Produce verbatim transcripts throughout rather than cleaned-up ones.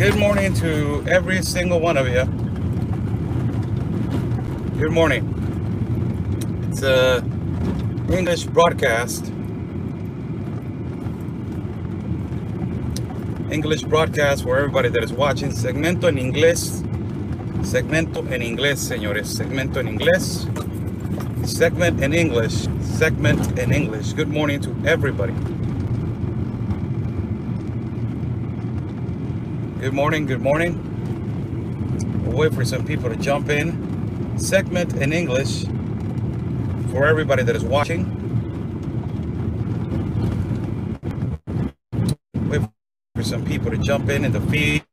Good morning to every single one of you. Good morning. It's a English broadcast. English broadcast for everybody that is watching. Segmento en inglés. Segmento en inglés, señores. Segmento en inglés. Segment in English. Segment in English. Good morning to everybody. Good morning, good morning. We'll wait for some people to jump in. Segment in English for everybody that is watching. Wait for some people to jump in in the feed.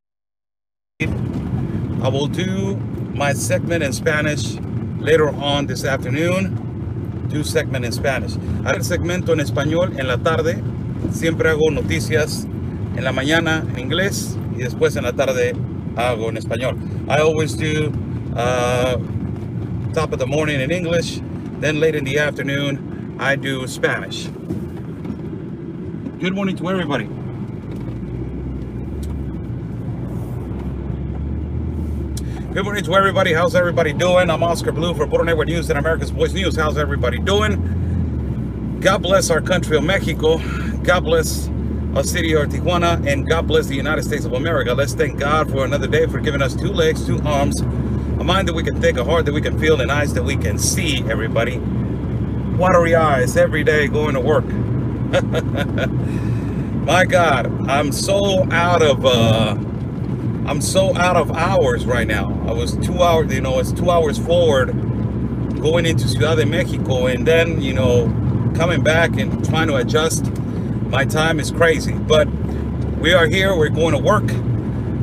I will do my segment in Spanish later on this afternoon. Do segment in Spanish. Hago el segmento en español en la tarde. Siempre hago noticias en la mañana en inglés. Y después en la tarde hago en español. I always do uh, top of the morning in English, then late in the afternoon I do Spanish. Good morning to everybody. Good morning to everybody. How's everybody doing? I'm Oscar Blue for Border Network News and America's Voice News. How's everybody doing? God bless our country of Mexico. God bless our city of Tijuana, and God bless the United States of America. Let's thank God for another day, for giving us two legs, two arms, a mind that we can think, a heart that we can feel, and eyes that we can see, everybody. Watery eyes every day going to work. My God, I'm so out of, uh, I'm so out of hours right now. I was two hours, you know, it's two hours forward going into Ciudad de Mexico, and then, you know, coming back and trying to adjust. My time is crazy, but we are here. We're going to work.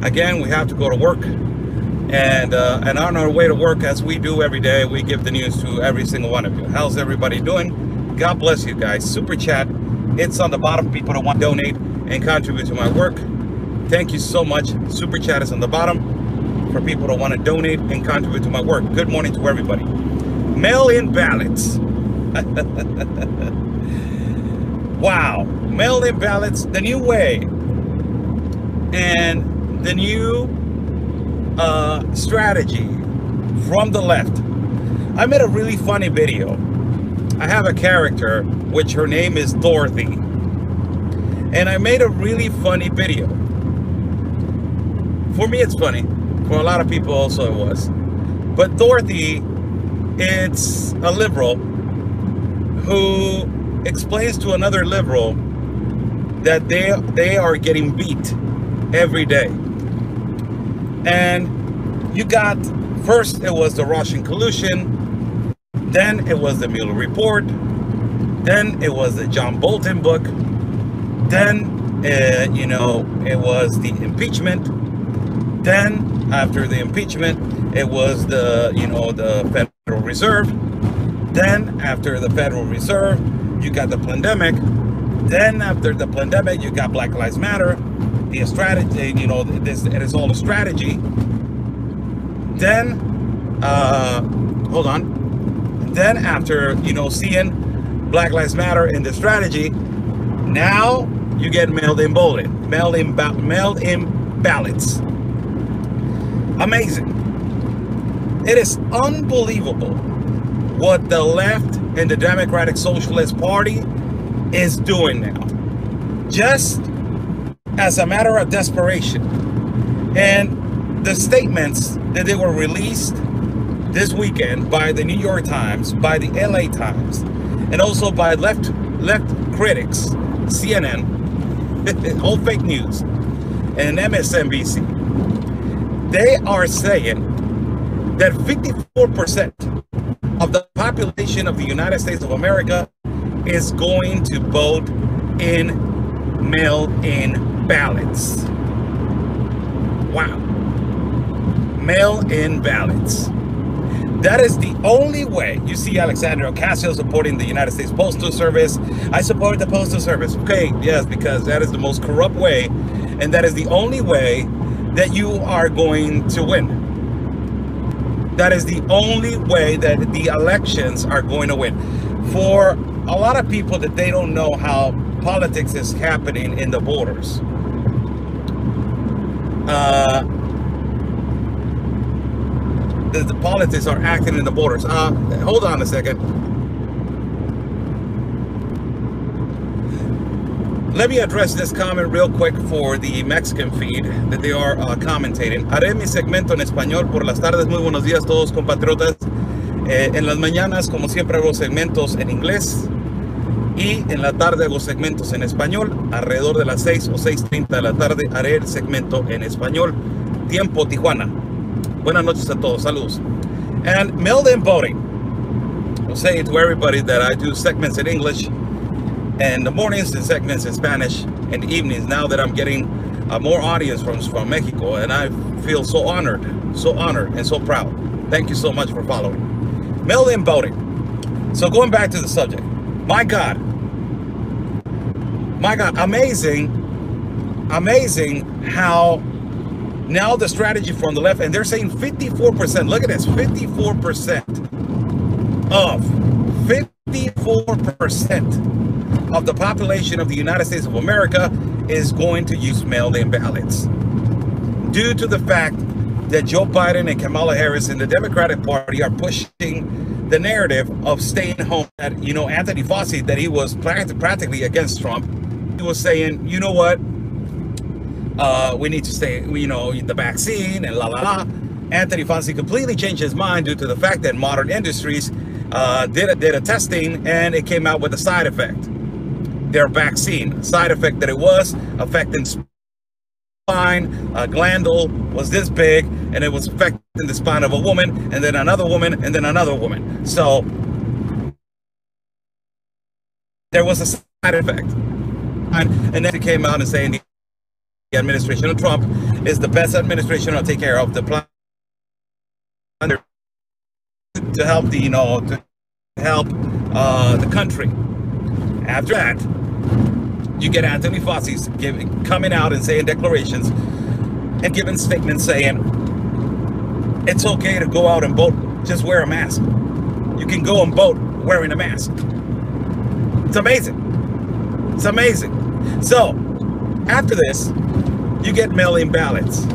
Again, we have to go to work. And uh, and on our way to work, as we do every day, we give the news to every single one of you. How's everybody doing? God bless you guys. Super chat. It's on the bottom. People that want to donate and contribute to my work. Thank you so much. Super chat is on the bottom for people that want to donate and contribute to my work. Good morning to everybody. Mail-in ballots. Wow. Mail-in ballots, the new way, and the new uh, strategy from the left. I made a really funny video. I have a character, which her name is Dorothy. And I made a really funny video. For me, it's funny. For a lot of people also it was. But Dorothy, it's a liberal who explains to another liberal that they they are getting beat every day. And you got, first it was the Russian collusion, then it was the Mueller report, then it was the John Bolton book, then uh, you know, it was the impeachment, then after the impeachment it was the, you know, the Federal Reserve, then after the Federal Reserve you got the pandemic. Then after the pandemic, you got Black Lives Matter, the strategy, you know, this, it is all a strategy. Then, uh, hold on. Then after, you know, seeing Black Lives Matter and the strategy, now you get mailed-in bullet, mailed-in ba mailed-in ballots. Amazing. It is unbelievable what the left and the Democratic Socialist Party is doing now, just as a matter of desperation. And the statements that they were released this weekend by the New York Times, by the L A Times, and also by left left critics, C N N, all fake news, and M S N B C, they are saying that fifty-four percent of the population of the United States of America is going to vote in mail-in ballots. Wow. Mail-in ballots. That is the only way. You see Alexandria Ocasio supporting the United States Postal Service. I support the Postal Service. Okay, yes, because that is the most corrupt way, and that is the only way that you are going to win. That is the only way that the elections are going to win. For a lot of people that they don't know how politics is happening in the borders. uh, that the politics are acting in the borders. Uh, hold on a second. Let me address this comment real quick for the Mexican feed that they are uh, commentating. Haré mi segmento en español por las tardes. Muy buenos días todos compatriotas. Eh, en las mañanas, como siempre, hago segmentos en inglés. Y en la tarde hago segmentos en español. Alrededor de las seis o seis treinta de la tarde haré el segmento en español. Tiempo Tijuana. Buenas noches a todos. Saludos. And mail-in voting. I'll say to everybody that I do segments in English. And the mornings and segments in Spanish and evenings, now that I'm getting uh, more audience from, from Mexico, and I feel so honored, so honored and so proud. Thank you so much for following. Mail-in voting. So going back to the subject, my God, my God, amazing, amazing how now the strategy from the left, and they're saying fifty-four percent, look at this, fifty-four percent of, fifty-four percent. Of the population of the United States of America is going to use mail-in ballots due to the fact that Joe Biden and Kamala Harris and the Democratic Party are pushing the narrative of staying home. That, you know, Anthony Fauci, that he was practically against Trump, he was saying, you know what, uh, we need to stay, you know, the vaccine and la la la. Anthony Fauci completely changed his mind due to the fact that Modern Industries uh, did a, did a testing and it came out with a side effect. Their vaccine side effect that it was affecting spine, a glandule was this big, and it was affecting the spine of a woman, and then another woman, and then another woman. So there was a side effect, and, and then it came out and saying the administration of Trump is the best administration to take care of the planet, to help the, you know, to help uh, the country. After that, you get Anthony Fauci's giving, coming out and saying declarations and giving statements saying it's okay to go out and vote, just wear a mask. You can go and vote wearing a mask. It's amazing. It's amazing. So after this, you get mail-in ballots.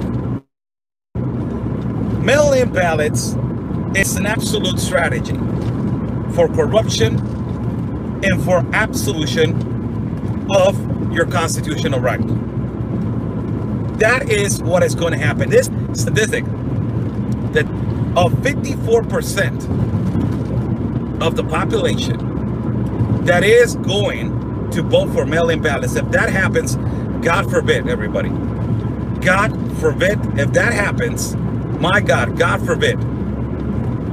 Mail-in ballots is an absolute strategy for corruption and for absolution of your constitutional right. That is what is going to happen. This statistic that of fifty-four percent of the population that is going to vote for mail-in ballots, if that happens, God forbid, everybody, God forbid, if that happens, my God, God forbid,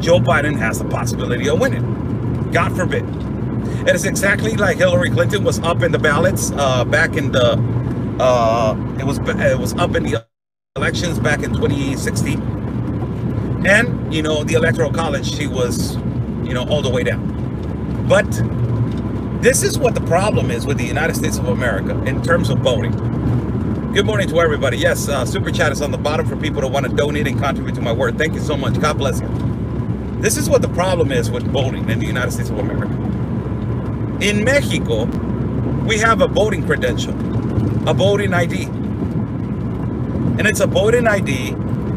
Joe Biden has the possibility of winning. God forbid. It is exactly like Hillary Clinton was up in the ballots uh, back in the, uh, it was it was up in the elections back in twenty sixteen. And, you know, the Electoral College, she was, you know, all the way down. But this is what the problem is with the United States of America in terms of voting. Good morning to everybody. Yes, uh, Super Chat is on the bottom for people that want to donate and contribute to my work. Thank you so much. God bless you. This is what the problem is with voting in the United States of America. In Mexico, we have a voting credential, a voting I D. And it's a voting I D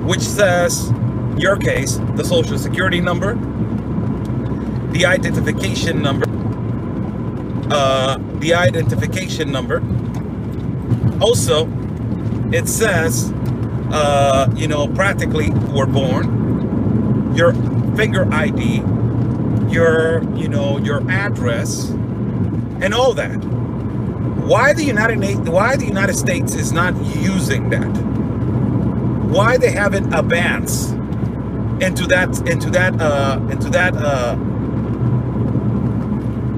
which says, in your case, the social security number, the identification number, uh, the identification number. Also, it says, uh, you know, practically we're born, your finger I D, your, you know, your address, and all that. Why the United States, why the United States is not using that? Why they haven't advanced into that, into that, uh, into that, uh,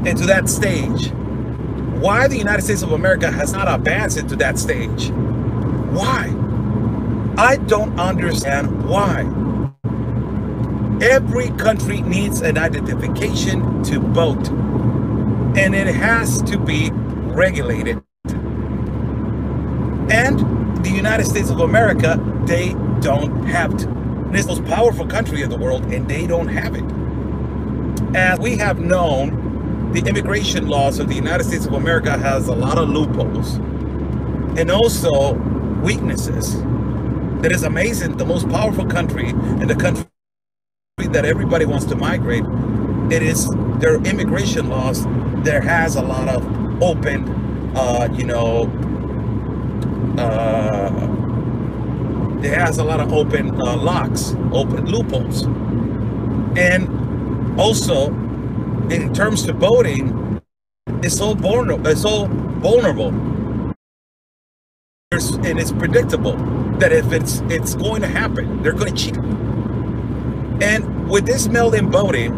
into that stage? Why the United States of America has not advanced into that stage? Why? I don't understand why. Every country needs an identification to vote. And it has to be regulated. And the United States of America, they don't have to. And it's the most powerful country of the world, and they don't have it. As we have known, the immigration laws of the United States of America has a lot of loopholes and also weaknesses. that is amazing. The most powerful country, and the country that everybody wants to migrate, it is their immigration laws. There has a lot of open, uh, you know, uh, there has a lot of open uh, locks, open loopholes. And also, in terms of voting, it's so vulnerable. It's so vulnerable. It's, and it's predictable that if it's it's going to happen, they're going to cheat. And with this mail-in voting,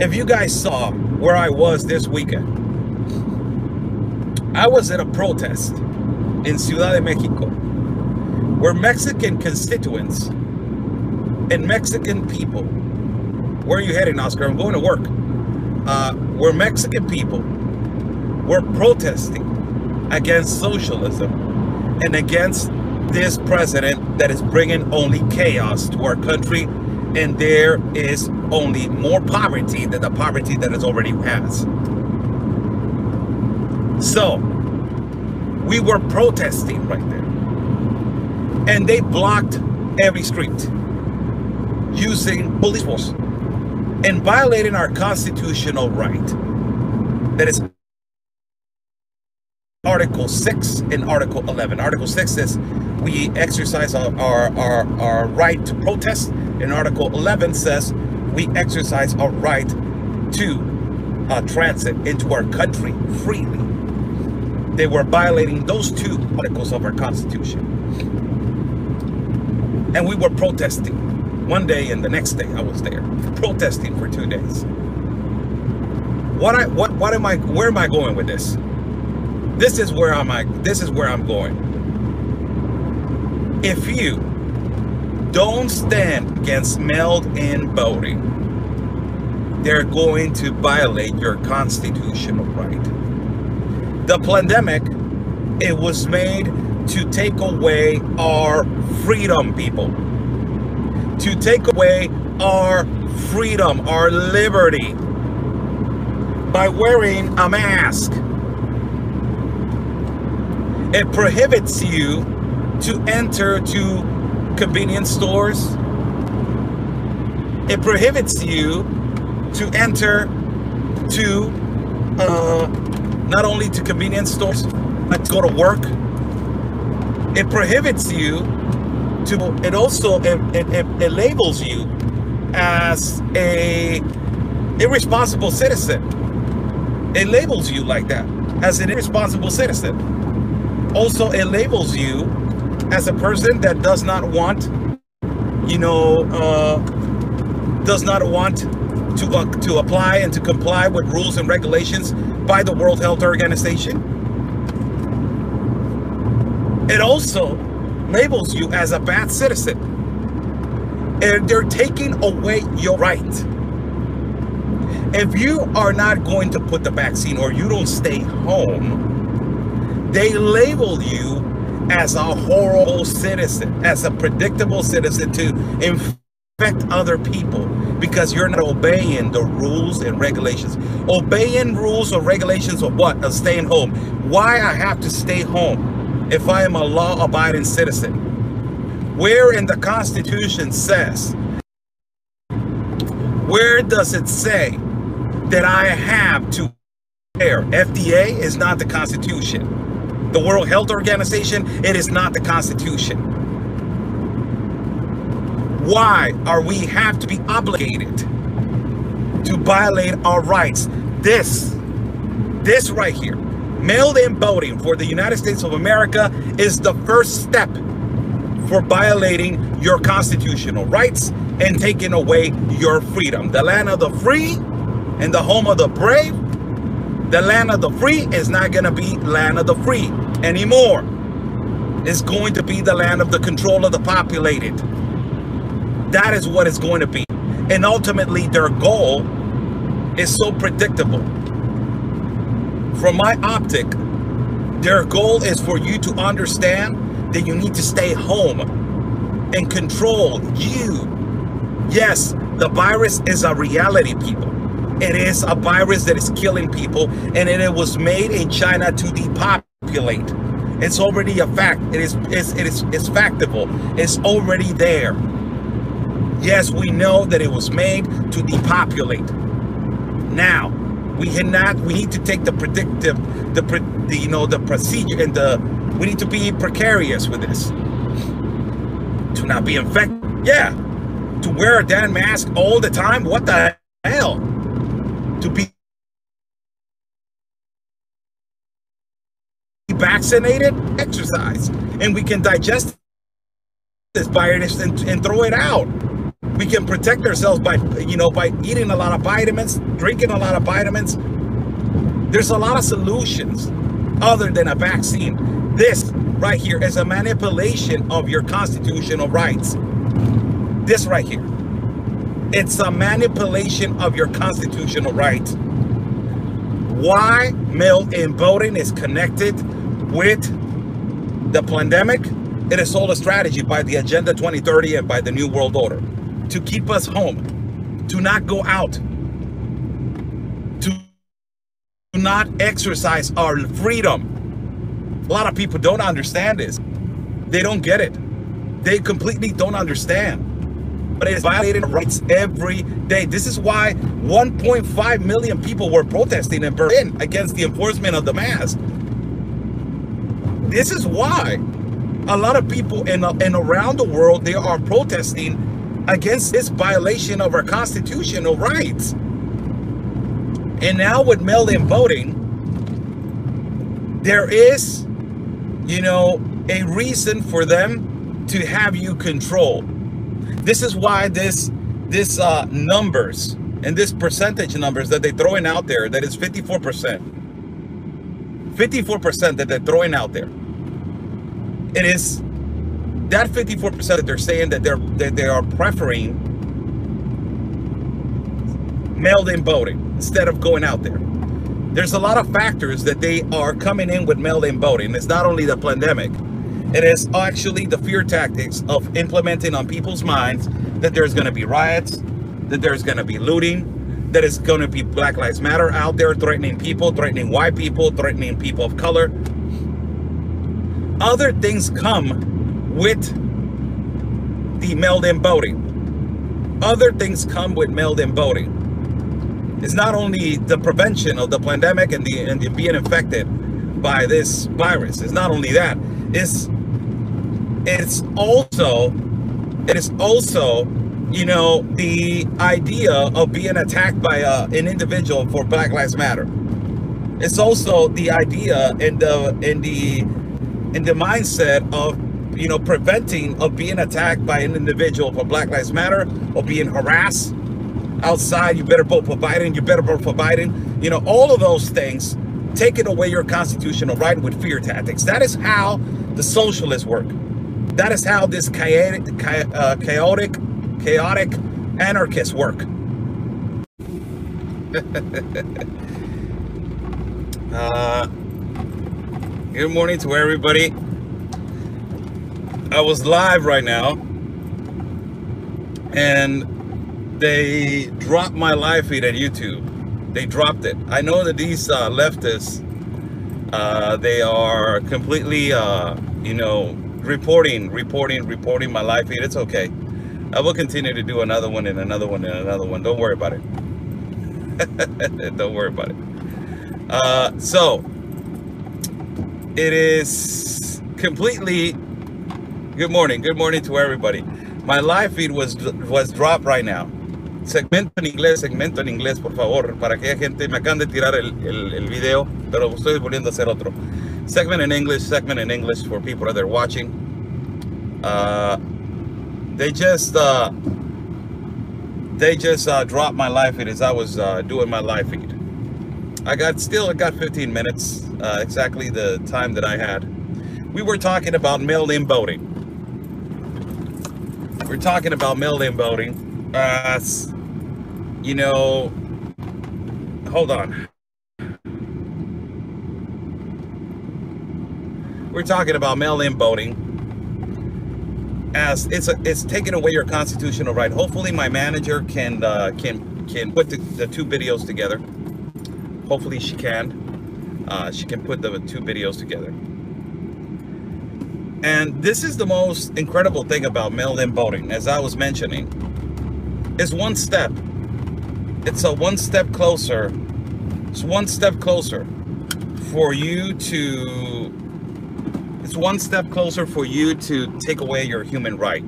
if you guys saw where I was this weekend, I was at a protest in Ciudad de Mexico, where Mexican constituents and Mexican people, where are you heading, Oscar? I'm going to work. Uh, where Mexican people were protesting against socialism and against this president that is bringing only chaos to our country. And there is only more poverty than the poverty that it already has. So we were protesting right there, and they blocked every street using police force and violating our constitutional right. That is Article six and Article eleven. Article six says we exercise our, our, our, our right to protest, and Article eleven says we exercise our right to uh, transit into our country freely. They were violating those two articles of our Constitution. And we were protesting one day, and the next day I was there protesting for two days. What I what what am I where am I going with this? This is where I'm I this is where I'm going. If you don't stand against mailed-in voting, they're going to violate your constitutional right. The pandemic, it was made to take away our freedom, people. To take away our freedom, our liberty, by wearing a mask. It prohibits you to enter to convenience stores. It prohibits you to enter to uh, not only to convenience stores, but to go to work. It prohibits you To, it also it, it, it labels you as a irresponsible citizen. It labels you like that, as an irresponsible citizen. Also, it labels you as a person that does not want, you know, uh, does not want to uh, to apply and to comply with rules and regulations by the World Health Organization. It also labels you as a bad citizen, and they're taking away your right. If you are not going to put the vaccine, or you don't stay home, they label you as a horrible citizen, as a predictable citizen to infect other people, because you're not obeying the rules and regulations. Obeying rules or regulations of what? Of staying home. Why I have to stay home if I am a law-abiding citizen? Where in the Constitution says, where does it say that I have to wear? F D A is not the Constitution. The World Health Organization, it is not the Constitution. Why are we have to be obligated to violate our rights? This, this right here, mail-in voting for the United States of America is the first step for violating your constitutional rights and taking away your freedom. The land of the free and the home of the brave. The land of the free is not going to be land of the free anymore. It's going to be the land of the control of the populated. That is what it's going to be. And ultimately, their goal is so predictable. From my optic, their goal is for you to understand that you need to stay home and control you. Yes, the virus is a reality, people. It is a virus that is killing people, and it was made in China to depopulate. It's already a fact. It is, it's, it is, it's factable. It's already there. Yes, we know that it was made to depopulate. Now, we cannot, we need to take the predictive, the, the you know, the procedure and the, we need to be precarious with this. To not be infected. Yeah. To wear a damn mask all the time. What the hell? To be vaccinated, exercise, and we can digest this virus and, and throw it out. We can protect ourselves by, you know, by eating a lot of vitamins, drinking a lot of vitamins. There's a lot of solutions other than a vaccine. This right here is a manipulation of your constitutional rights. This right here, it's a manipulation of your constitutional rights. Why mail in voting is connected with the pandemic? It is all a strategy by the Agenda twenty thirty and by the New World Order to keep us home, to not go out, to not exercise our freedom. A lot of people don't understand this. They don't get it. They completely don't understand. But it is violating rights every day. This is why one point five million people were protesting in Berlin against the enforcement of the mask. This is why a lot of people in and around the world, they are protesting against this violation of our constitutional rights. And now with mail-in voting, there is, you know, a reason for them to have you controlled. This is why this, this uh, numbers and this percentage numbers that they're throwing out there, that is fifty-four percent, fifty-four percent that they're throwing out there. It is that fifty-four percent that they're saying that they're that they are preferring mail-in voting instead of going out there. There's a lot of factors that they are coming in with mail-in voting. It's not only the pandemic. It is actually the fear tactics of implementing on people's minds that there's going to be riots, that there's going to be looting, that it's going to be Black Lives Matter out there threatening people, threatening white people, threatening people of color. Other things come with the mail-in voting. Other things come with mail-in voting. It's not only the prevention of the pandemic and the and the being infected by this virus. It's not only that. It's it's also it is also you know the idea of being attacked by a, an individual for Black Lives Matter. It's also the idea and the in the and the mindset of, you know, preventing of being attacked by an individual for Black Lives Matter or being harassed outside. You better vote for Biden, you better vote for Biden. You know, all of those things, taking away your constitutional right with fear tactics. That is how the socialists work. That is how this chaotic, chaotic, chaotic anarchists work. uh, Good morning to everybody. I was live right now and they dropped my live feed at YouTube. They dropped it. I know that these uh, leftists, uh, they are completely, uh, you know, reporting, reporting, reporting my live feed. It's okay. I will continue to do another one and another one and another one. Don't worry about it. Don't worry about it. Uh, so. It is completely, good morning, good morning to everybody. My live feed was was dropped right now. Segmento en inglés, segmento en inglés, por favor, para que haya gente, me acaban de tirar el, el, el video, pero estoy volviendo a hacer otro. Segment in English, segment in English for people that are watching. Uh, they just, uh, they just uh, dropped my live feed as I was uh, doing my live feed. I got still, I got fifteen minutes, uh, exactly the time that I had. We were talking about mail-in voting. We're talking about mail-in voting. Uh, you know, hold on. We're talking about mail-in voting as it's a, it's taking away your constitutional right. Hopefully, my manager can uh, can can put the, the two videos together. Hopefully she can. Uh, she can put the two videos together. And this is the most incredible thing about mail-in voting, as I was mentioning. It's one step. It's a one step closer. It's one step closer for you to, it's one step closer for you to take away your human right,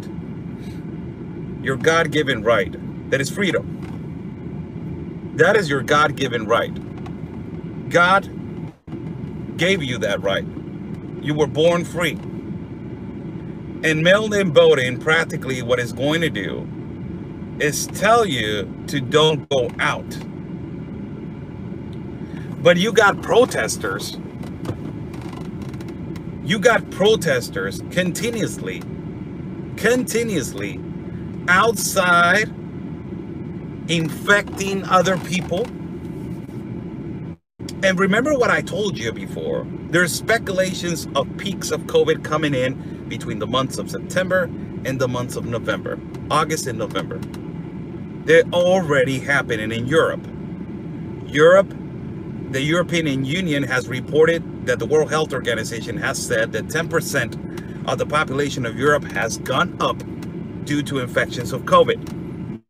your God-given right. That is freedom. That is your God-given right. God gave you that right. You were born free. And mail-in voting, practically what it's going to do is tell you to don't go out. But you got protesters. You got protesters continuously, continuously outside infecting other people. And remember what I told you before, there's speculations of peaks of COVID coming in between the months of September and the months of November, August and November. They're already happening in Europe. Europe, the European Union has reported that the World Health Organization has said that ten percent of the population of Europe has gone up due to infections of COVID.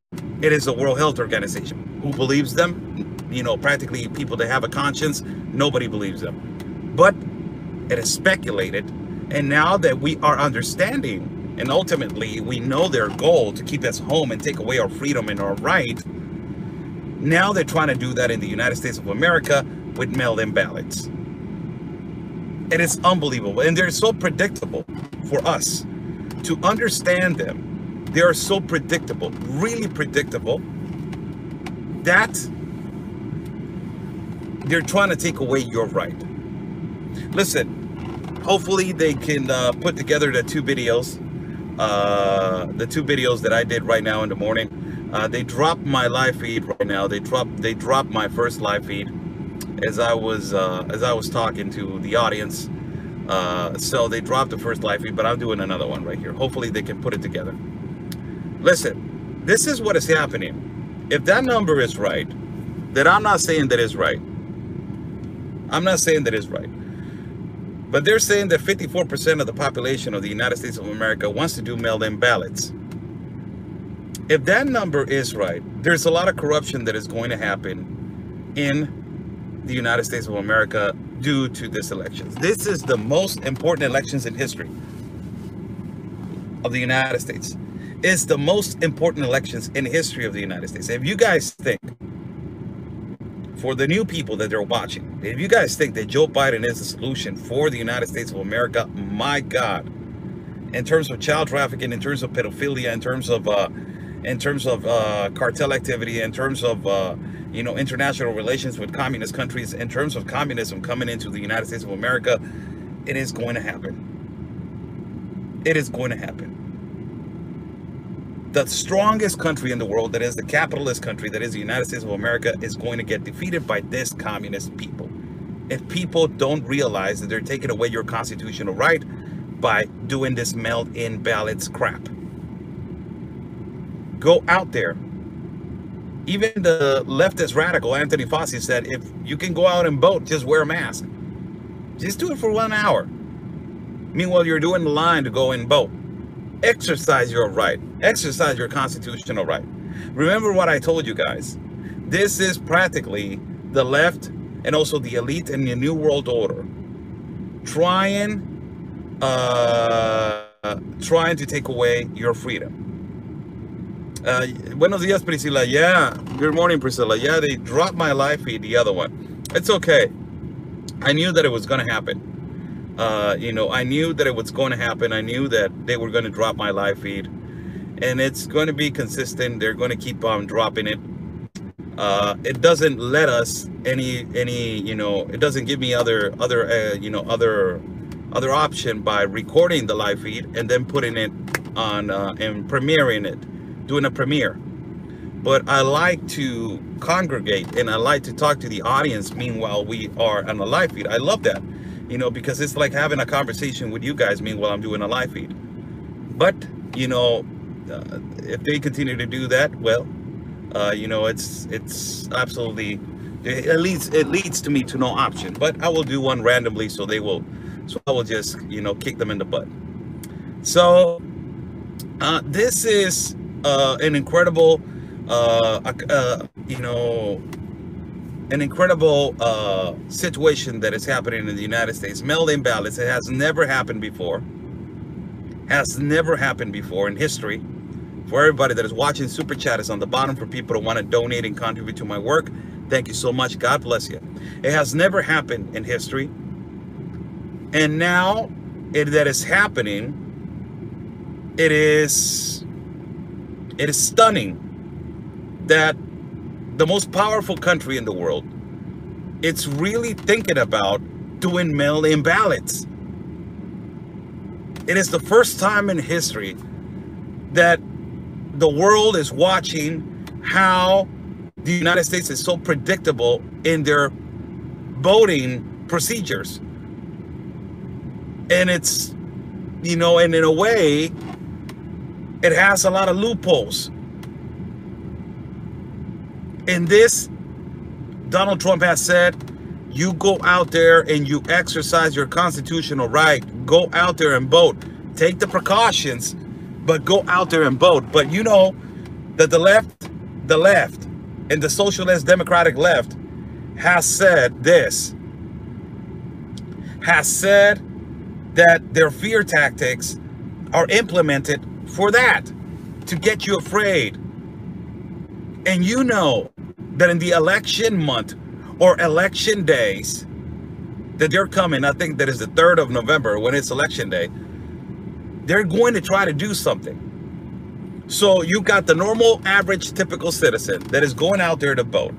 It is the World Health Organization. Who believes them? You know, practically people that have a conscience, nobody believes them. But it is speculated. And now that we are understanding, and ultimately we know their goal to keep us home and take away our freedom and our right, now they're trying to do that in the United States of America with mail-in ballots. It is unbelievable. And they're so predictable for us to understand them. They are so predictable, really predictable, that they're trying to take away your right. Listen, hopefully they can uh, put together the two videos. Uh, the two videos that I did right now in the morning, uh, they dropped my live feed right now. They dropped they dropped my first live feed as I was uh, as I was talking to the audience. Uh, so they dropped the first live feed, but I'm doing another one right here. Hopefully they can put it together. Listen, this is what is happening. If that number is right, that I'm not saying that is right. I'm not saying that is right. But they're saying that fifty-four percent of the population of the United States of America wants to do mail-in ballots. If that number is right, there's a lot of corruption that is going to happen in the United States of America due to this election. This is the most important elections in history of the United States. It's the most important elections in history of the United States. If you guys think, for the new people that they're watching, if you guys think that Joe Biden is the solution for the United States of America, my God, in terms of child trafficking, in terms of pedophilia, in terms of uh, in terms of uh, cartel activity, in terms of uh, you know, international relations with communist countries, in terms of communism coming into the United States of America, it is going to happen. It is going to happen. The strongest country in the world, that is the capitalist country, that is the United States of America, is going to get defeated by this communist people. If people don't realize that they're taking away your constitutional right by doing this mail-in ballots crap. Go out there. Even the leftist radical Anthony Fauci said, if you can go out and vote, just wear a mask. Just do it for one hour. Meanwhile, you're doing the line to go and vote. Exercise your right. Exercise your constitutional right. Remember what I told you guys. This is practically the left and also the elite in the New World Order trying, uh, trying to take away your freedom. Uh, buenos dias, Priscilla. Yeah, good morning, Priscilla. Yeah, they dropped my live feed, the other one. It's okay. I knew that it was going to happen. Uh, you know, I knew that it was going to happen. I knew that they were going to drop my live feed. And it's going to be consistent. They're going to keep on um, dropping it. Uh, it doesn't let us any, any, you know, it doesn't give me other, other, uh, you know, other, other option by recording the live feed and then putting it on uh, and premiering it. Doing a premiere. But I like to congregate and I like to talk to the audience meanwhile we are on a live feed. I love that, you know, because it's like having a conversation with you guys meanwhile I'm doing a live feed. But, you know, uh, if they continue to do that, well, uh, you know, it's it's absolutely, it leads, it leads to me to no option. But I will do one randomly, so they will, so I will just, you know, kick them in the butt. So uh, this is uh, an incredible, uh, uh, you know, an incredible uh, situation that is happening in the United States. Mail-in ballots, it has never happened before. Has never happened before in history. For everybody that is watching, Super Chat is on the bottom for people who want to donate and contribute to my work. Thank you so much. God bless you. It has never happened in history. And now it, that is happening, it is, it is stunning that the most powerful country in the world, it's really thinking about doing mail-in ballots. It is the first time in history that the world is watching how the United States is so predictable in their voting procedures. And it's, you know, and in a way, it has a lot of loopholes. In this, Donald Trump has said, you go out there and you exercise your constitutional right. Go out there and vote. Take the precautions, but go out there and vote. But you know that the left, the left, and the socialist democratic left has said this, has said that their fear tactics are implemented for that, to get you afraid. And you know that in the election month or election days that they're coming, I think that is the third of November when it's election day, they're going to try to do something. So you got the normal, average, typical citizen that is going out there to vote,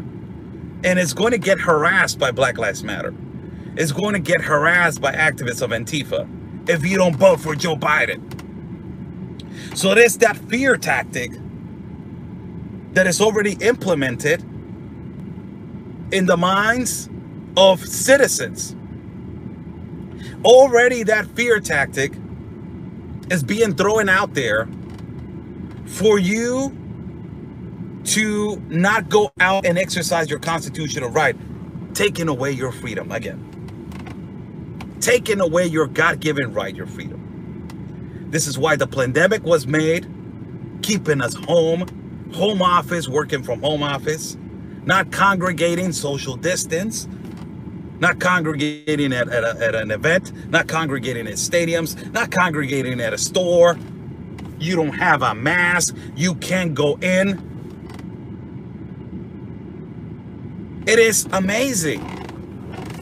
and it's going to get harassed by Black Lives Matter. It's going to get harassed by activists of Antifa if you don't vote for Joe Biden. So there's that fear tactic that is already implemented in the minds of citizens. Already that fear tactic is being thrown out there for you to not go out and exercise your constitutional right, taking away your freedom again, taking away your God-given right, your freedom. This is why the pandemic was made, keeping us home, home office, working from home office, not congregating, social distance, not congregating at, at, a, at an event, not congregating at stadiums, not congregating at a store. You don't have a mask, you can't go in. It is amazing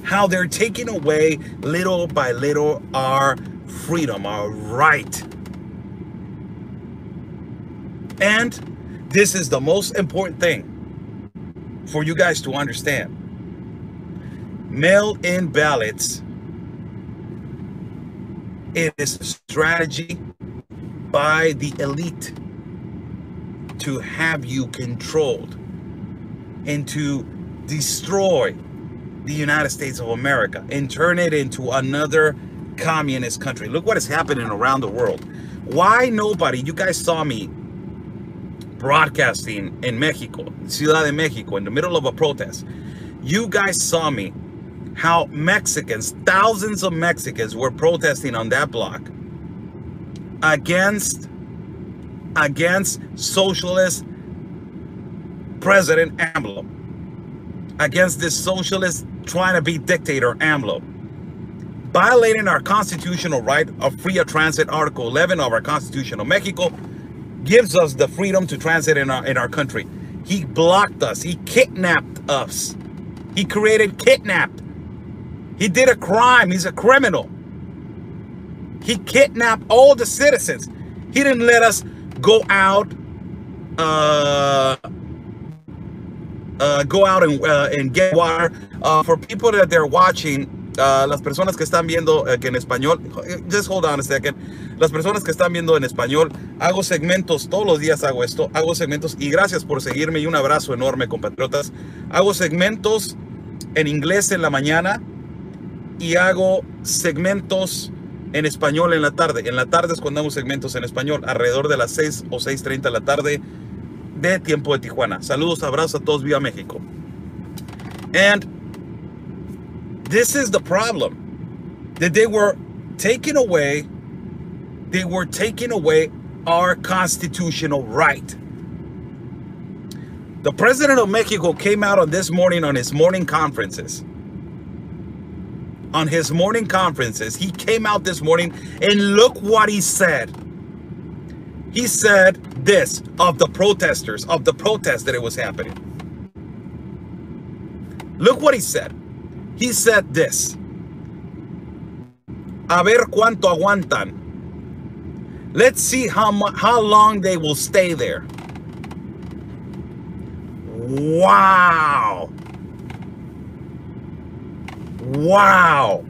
how they're taking away little by little our freedom, our right. And this is the most important thing for you guys to understand. Mail-in ballots, it is a strategy by the elite to have you controlled and to destroy the United States of America and turn it into another communist country. Look what is happening around the world. Why nobody, you guys saw me broadcasting in Mexico, Ciudad de Mexico, in the middle of a protest. You guys saw me. How Mexicans, thousands of Mexicans were protesting on that block against, against socialist President AMLO, against this socialist trying to be dictator AMLO, violating our constitutional right of free of transit. Article eleven of our Constitution of Mexico gives us the freedom to transit in our, in our country. He blocked us, he kidnapped us, he created kidnapped. He did a crime. He's a criminal. He kidnapped all the citizens. He didn't let us go out, uh, uh, go out and, uh, and get water. Uh, for people that they're watching, uh, las personas que están viendo uh, que en español, just hold on a second. Las personas que están viendo en español, hago segmentos, todos los días hago esto, hago segmentos, y gracias por seguirme y un abrazo enorme, compatriotas. Hago segmentos en inglés en la mañana, y hago segmentos en español en la tarde. En la tarde es cuando hago segmentos en español, alrededor de las seis o seis treinta de la tarde de tiempo de Tijuana. Saludos, abrazos a todos, viva México. And this is the problem, that they were taking away they were taking away our constitutional right. The president of Mexico came out on this morning on his morning conferences. On his morning conferences, he came out this morning and look what he said. He said this of the protesters, of the protest that it was happening. Look what he said. He said this. A ver cuánto aguantan. Let's see how how long they will stay there. Wow. Wow.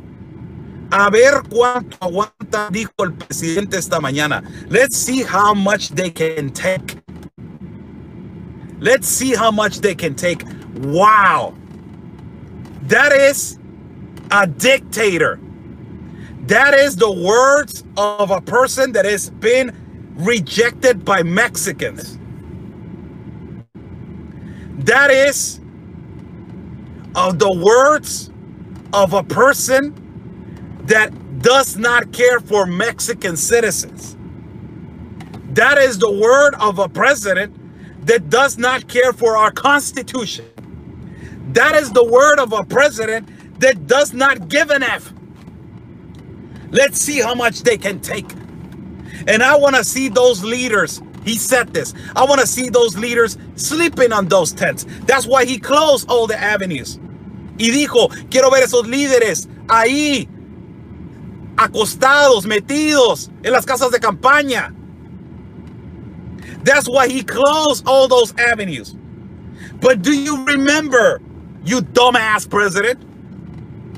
A ver cuánto aguanta, dijo el presidente esta mañana. Let's see how much they can take. Let's see how much they can take. Wow. That is a dictator. That is the words of a person that has been rejected by Mexicans. That is of the words of a person that does not care for Mexican citizens. That is the word of a president that does not care for our Constitution. That is the word of a president that does not give an F. Let's see how much they can take. And I want to see those leaders. He said this. I want to see those leaders sleeping on those tents. That's why he closed all the avenues. Y dijo, quiero ver esos líderes ahí, acostados, metidos en las casas de campaña. That's why he closed all those avenues. But do you remember, you dumbass president,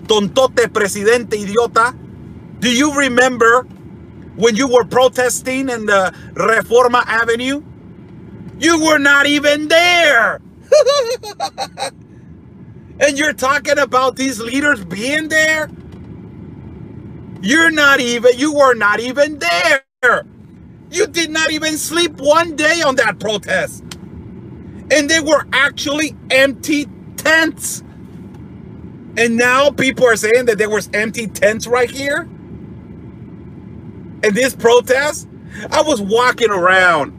tontote presidente idiota, do you remember when you were protesting in the Reforma Avenue? You were not even there. And you're talking about these leaders being there? You're not even, you were not even there. You did not even sleep one day on that protest. And they were actually empty tents. And now people are saying that there was empty tents right here. In this protest, I was walking around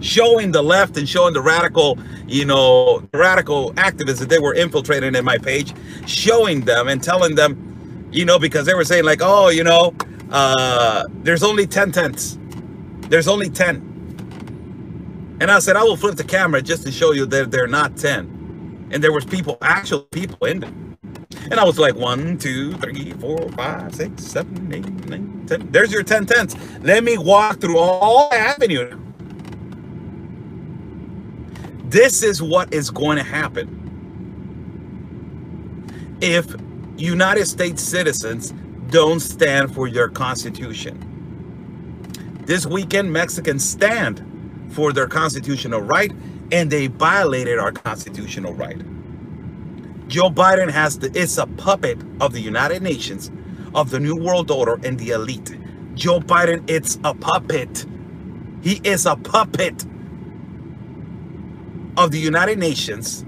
showing the left and showing the radical, you know, radical activists that they were infiltrating in my page, showing them and telling them, you know, because they were saying like, oh, you know, uh, there's only ten tents. There's only ten. And I said, I will flip the camera just to show you that they're not ten. And there was people, actual people in them. And I was like, one, two, three, four, five, six, seven, eight, nine, ten. There's your ten tents. Let me walk through all avenue. This is what is going to happen if United States citizens don't stand for your Constitution. This weekend, Mexicans stand for their constitutional right, and they violated our constitutional right. Joe Biden has the, it's a puppet of the United Nations, of the New World Order and the elite. Joe Biden, it's a puppet. He is a puppet of the United Nations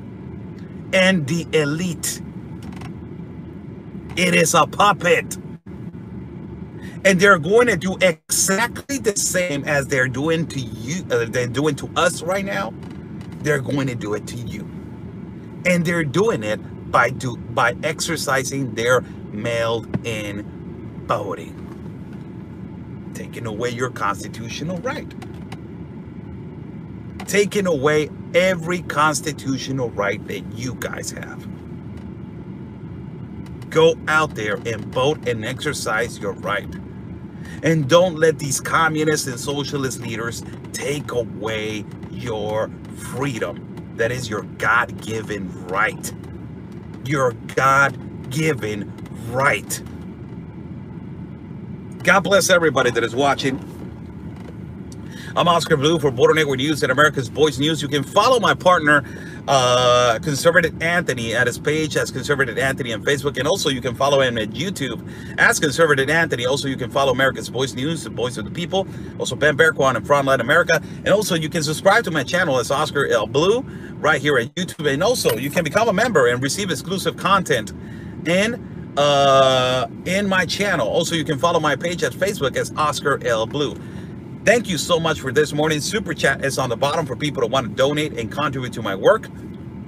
and the elite. It is a puppet. And they're going to do exactly the same as they're doing to you, uh, they're doing to us right now. They're going to do it to you. And they're doing it by do by exercising their mailed-in voting, taking away your constitutional right, taking away every constitutional right that you guys have. Go out there and vote and exercise your right, and don't let these communist and socialist leaders take away your freedom. That is your God-given right. Your God-given right. God bless everybody that is watching. I'm Oscar Blue for Border Network News and America's Voice News. You can follow my partner, uh, Conservative Anthony, at his page as Conservative Anthony on Facebook. And also you can follow him at YouTube as Conservative Anthony. Also, you can follow America's Voice News, the voice of the people. Also, Ben Berquan and Frontline America. And also you can subscribe to my channel as Oscar L. Blue right here at YouTube. And also you can become a member and receive exclusive content and uh, in my channel. Also, you can follow my page at Facebook as Oscar L. Blue. Thank you so much for this morning. Super chat is on the bottom for people that want to donate and contribute to my work.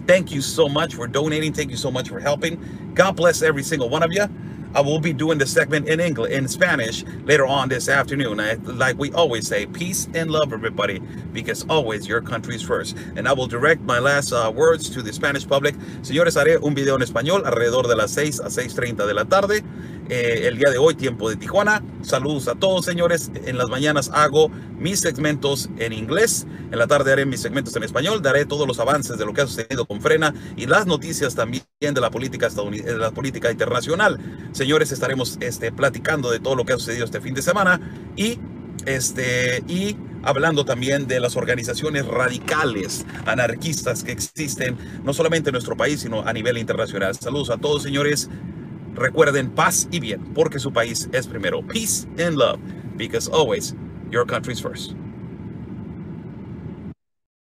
Thank you so much for donating. Thank you so much for helping. God bless every single one of you. I will be doing the segment in English, in Spanish, later on this afternoon. I, like we always say, peace and love, everybody, because always your country's first. And I will direct my last uh, words to the Spanish public. Señores, haré un video en español alrededor de las seis a seis treinta de la tarde. Eh, el día de hoy, tiempo de Tijuana. Saludos a todos, señores. En las mañanas hago mis segmentos en inglés. En la tarde haré mis segmentos en español. Daré todos los avances de lo que ha sucedido con Frena y las noticias también de la política estadounidense, de la política internacional. Señores, estaremos este, platicando de todo lo que ha sucedido este fin de semana y, este, y hablando también de las organizaciones radicales, anarquistas que existen, no solamente en nuestro país, sino a nivel internacional. Saludos a todos, señores. Recuerden paz y bien, porque su país es primero. Peace and love, because always your country's first.